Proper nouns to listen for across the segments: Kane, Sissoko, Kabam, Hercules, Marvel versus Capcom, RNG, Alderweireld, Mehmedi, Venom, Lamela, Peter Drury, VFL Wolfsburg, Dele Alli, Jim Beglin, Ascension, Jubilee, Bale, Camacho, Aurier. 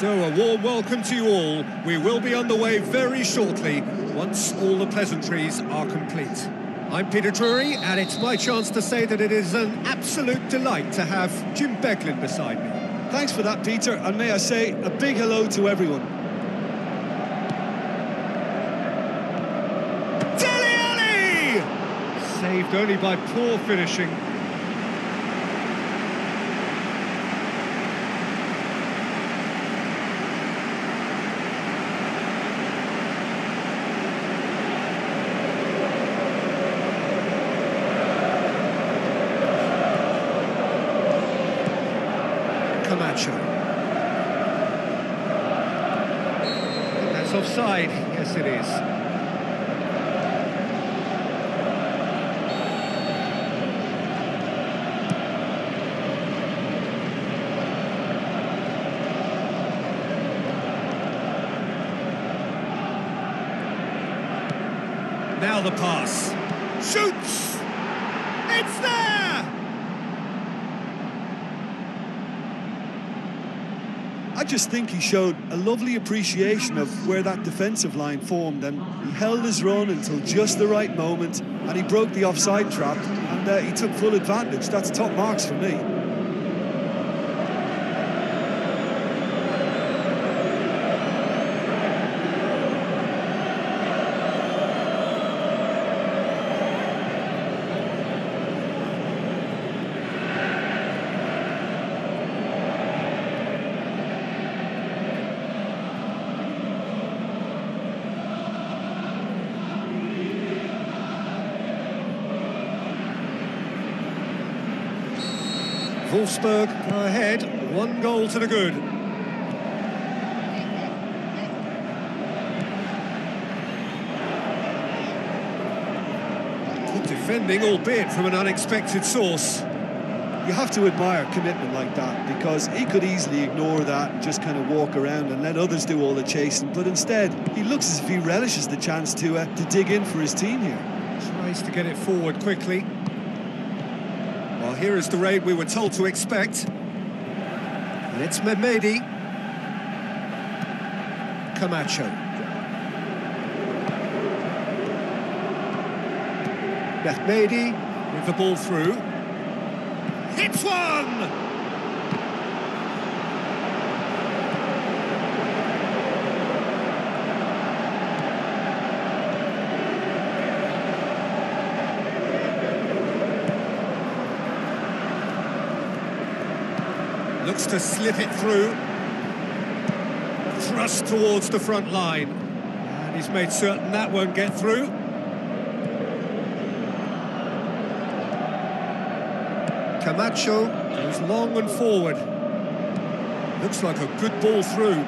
So a warm welcome to you all. We will be on the way very shortly, once all the pleasantries are complete. I'm Peter Drury, and it's my chance to say that it is an absolute delight to have Jim Beglin beside me. Thanks for that, Peter, and may I say a big hello to everyone. Dele Alli! Saved only by poor finishing. Camacho. That's offside. Yes, it is. Now the pass. Shoots! It's there! I just think he showed a lovely appreciation of where that defensive line formed, and he held his run until just the right moment, and he broke the offside trap, and he took full advantage. That's top marks for me. Wolfsburg are ahead, 1 goal to the good. Good defending, albeit from an unexpected source. You have to admire commitment like that, because he could easily ignore that and just kind of walk around and let others do all the chasing, but instead he looks as if he relishes the chance to dig in for his team here. Tries to get it forward quickly. Well, here is the raid we were told to expect. And it's Mehmedi. Camacho. Mehmedi with the ball through. Hits one! Looks to slip it through. Thrust towards the front line. And he's made certain that won't get through. Camacho goes long and forward. Looks like a good ball through.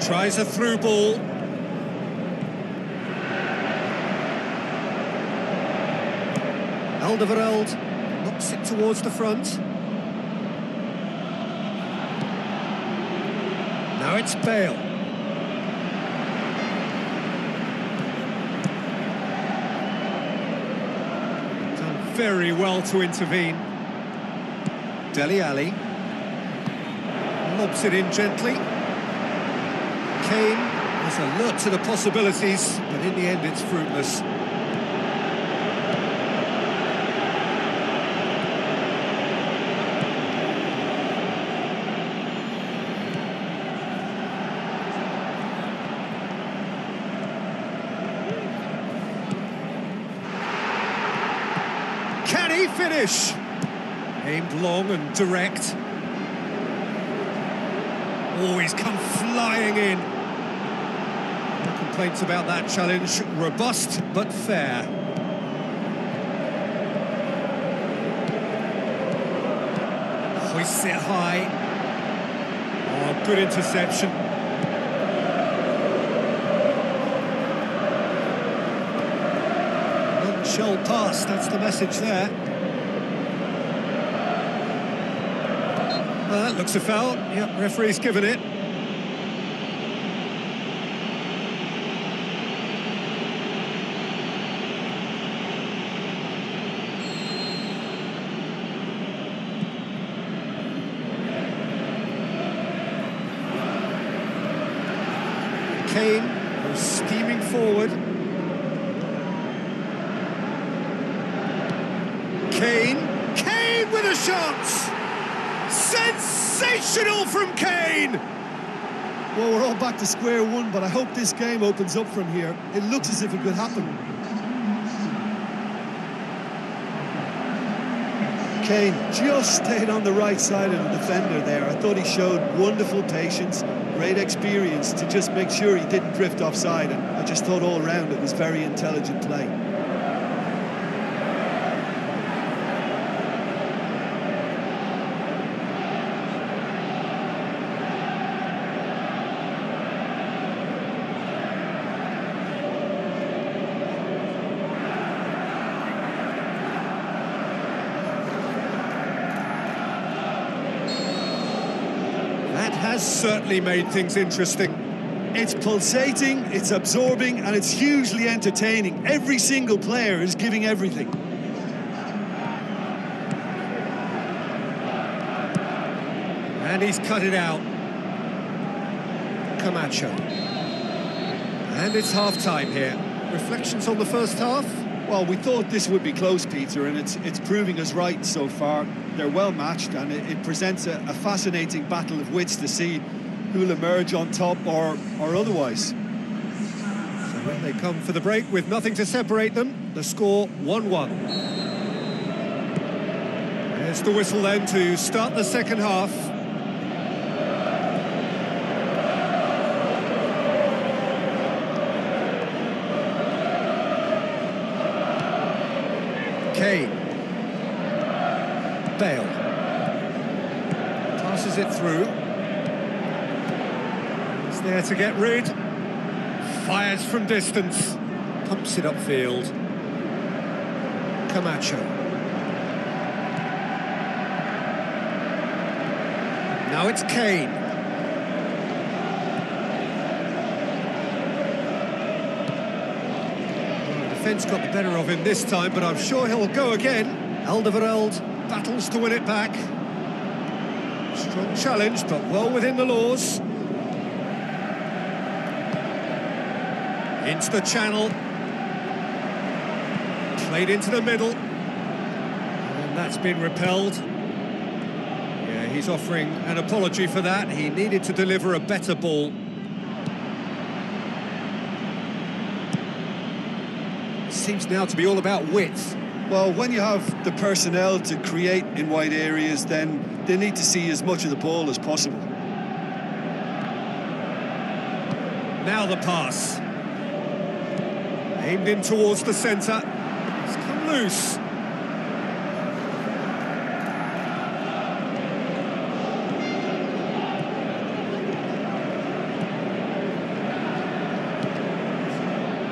Tries a through ball. Alderweireld knocks it towards the front. Now it's Bale. Done very well to intervene. Dele Alli lobs it in gently. Kane was alert to the possibilities, but in the end it's fruitless. Can he finish? Aimed long and direct. Oh, he's come flying in. Complaints about that challenge, robust but fair. Hoists it high. Oh, good interception. None shall pass, that's the message there. Well, that looks a foul. Yep, referee's given it. Kane was steaming forward. Kane with a shot! Sensational from Kane! Well, we're all back to square one, but I hope this game opens up from here. It looks as if it could happen. Kane just stayed on the right side of the defender there. I thought he showed wonderful patience, great experience to just make sure he didn't drift offside, and I just thought all round it was very intelligent play. Has certainly made things interesting. It's pulsating, it's absorbing, and it's hugely entertaining. Every single player is giving everything. And he's cut it out. Camacho. And it's half-time here. Reflections on the first half? Well, we thought this would be close, Peter, and it's proving us right so far. They're well matched, and it presents a fascinating battle of wits to see who'll emerge on top or otherwise. So when they come for the break with nothing to separate them, the score 1-1. There's the whistle then to start the second half. Kane. Bale passes it through. It's there to get rid. Fires from distance. Pumps it upfield. Camacho. Now it's Kane. Well, the defence got the better of him this time, but I'm sure he'll go again. Alderweireld battles to win it back. Strong challenge, but well within the laws. Into the channel. Played into the middle. And that's been repelled. Yeah, he's offering an apology for that. He needed to deliver a better ball. Seems now to be all about width. Well, when you have the personnel to create in wide areas, then they need to see as much of the ball as possible. Now the pass. Aimed in towards the centre. It's come loose.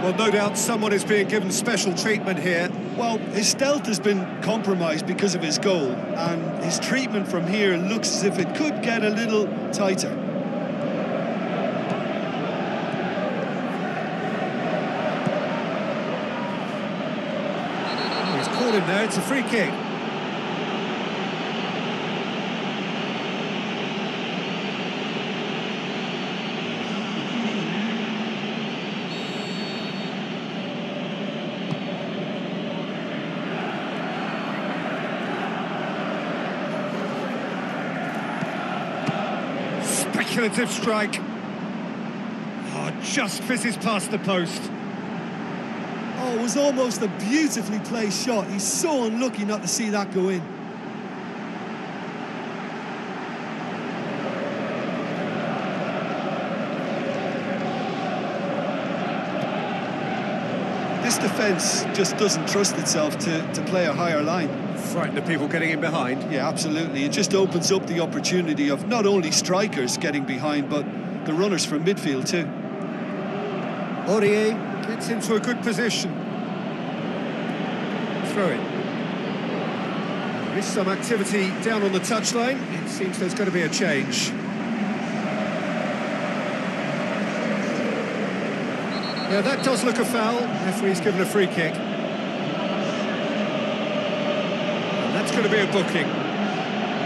Well, no doubt someone is being given special treatment here. Well, his stealth has been compromised because of his goal, and his treatment from here looks as if it could get a little tighter. He's caught him there, it's a free kick. Speculative strike. Oh, just fizzes past the post. Oh, it was almost a beautifully placed shot. He's so unlucky not to see that go in. This defence just doesn't trust itself to play a higher line. Frightened of people getting in behind. Yeah, absolutely. It just opens up the opportunity of not only strikers getting behind, but the runners from midfield too. Aurier gets into a good position. Throw it. Missed some activity down on the touchline. It seems there's going to be a change. Now that does look a foul. Referee's given a free kick. And that's going to be a booking.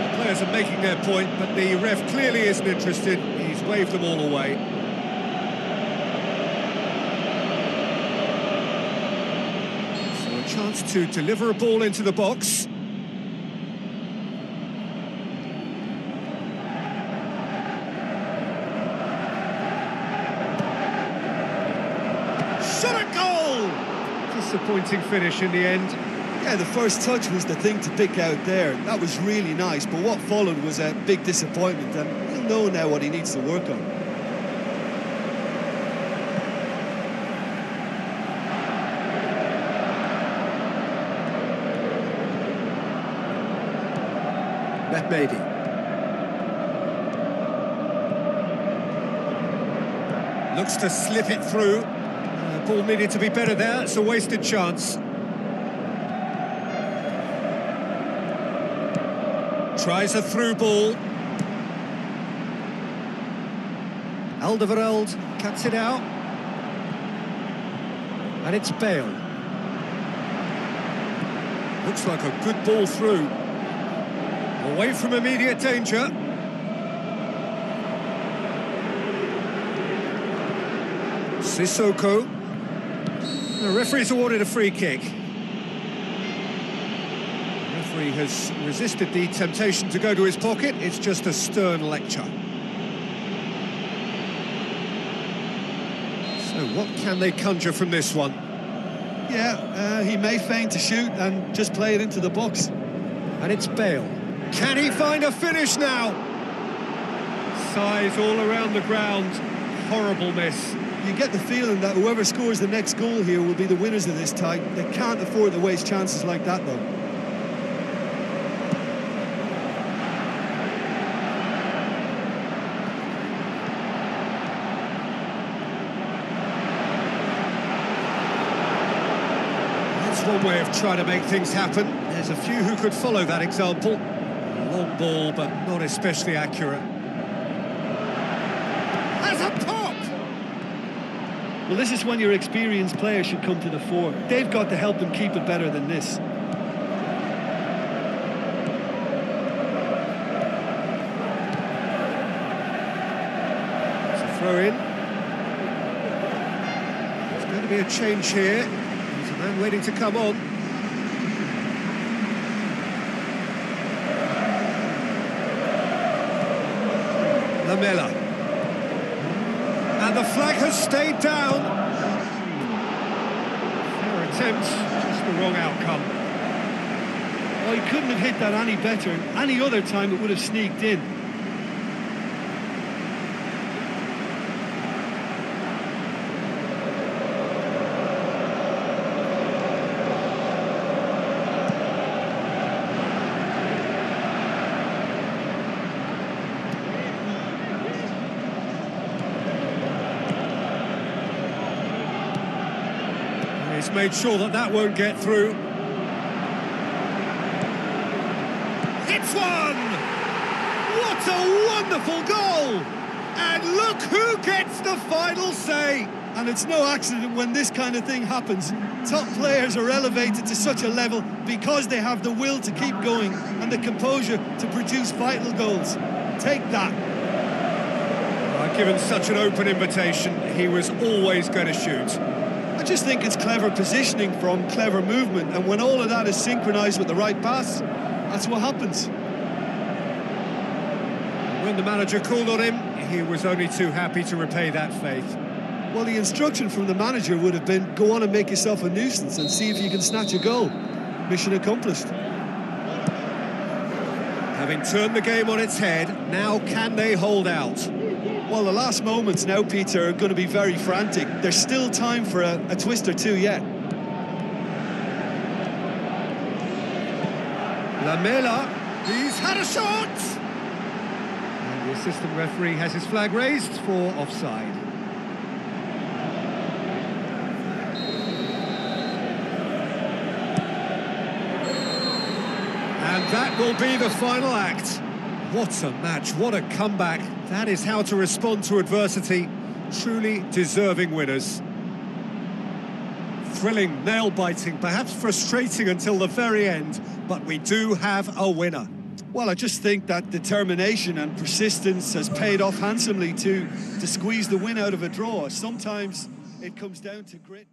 The players are making their point, but the ref clearly isn't interested. He's waved them all away. So a chance to deliver a ball into the box. Disappointing finish in the end. Yeah, the first touch was the thing to pick out there. That was really nice, but what followed was a big disappointment, and he'll know now what he needs to work on. Mehmedi looks to slip it through. Ball needed to be better there, it's a wasted chance. Tries a through ball. Alderweireld cuts it out. And it's Bale. Looks like a good ball through. Away from immediate danger. Sissoko. The referee's awarded a free kick. The referee has resisted the temptation to go to his pocket. It's just a stern lecture. So what can they conjure from this one? Yeah, he may feign to shoot and just play it into the box. And it's Bale. Can he find a finish now? Sighs all around the ground. Horrible miss. You get the feeling that whoever scores the next goal here will be the winners of this tie. They can't afford to waste chances like that, though. That's one way of trying to make things happen. There's a few who could follow that example. A long ball, but not especially accurate. That's a point! Well, this is when your experienced players should come to the fore. They've got to help them keep it better than this. It's a throw in. There's going to be a change here. There's a man waiting to come on. Lamela. And the flag has stayed down. Fair attempt, just the wrong outcome. Well, he couldn't have hit that any better. Any other time it would have sneaked in. He's made sure that that won't get through. It's one! What a wonderful goal! And look who gets the final say! And it's no accident when this kind of thing happens. Top players are elevated to such a level because they have the will to keep going and the composure to produce vital goals. Take that. Well, given such an open invitation, he was always going to shoot. I just think it's clever positioning from clever movement, and when all of that is synchronised with the right pass, that's what happens. When the manager called on him, he was only too happy to repay that faith. Well, the instruction from the manager would have been, go on and make yourself a nuisance and see if you can snatch a goal. Mission accomplished. Having turned the game on its head, now can they hold out? Well, the last moments now, Peter, are going to be very frantic. There's still time for a twist or two yet. Lamela, he's had a shot! And the assistant referee has his flag raised for offside. And that will be the final act. What a match, what a comeback. That is how to respond to adversity. Truly deserving winners. Thrilling, nail-biting, perhaps frustrating until the very end, but we do have a winner. Well, I just think that determination and persistence has paid off handsomely to squeeze the win out of a draw. Sometimes it comes down to grit.